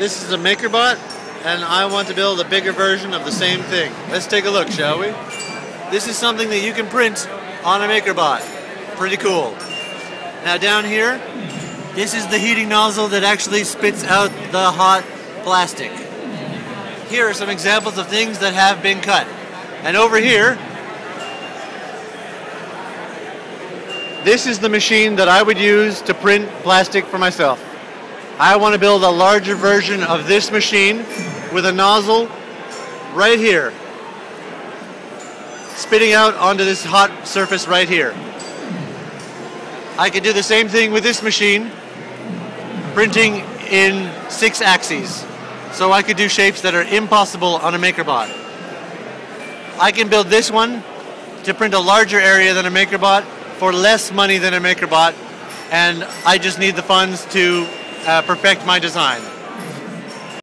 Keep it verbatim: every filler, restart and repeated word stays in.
This is a MakerBot, and I want to build a bigger version of the same thing. Let's take a look, shall we? This is something that you can print on a MakerBot. Pretty cool. Now down here, this is the heating nozzle that actually spits out the hot plastic. Here are some examples of things that have been cut. And over here, this is the machine that I would use to print plastic for myself. I want to build a larger version of this machine with a nozzle right here, spitting out onto this hot surface right here. I could do the same thing with this machine, printing in six axes. So I could do shapes that are impossible on a MakerBot. I can build this one to print a larger area than a MakerBot for less money than a MakerBot, and I just need the funds to Uh, perfect my design.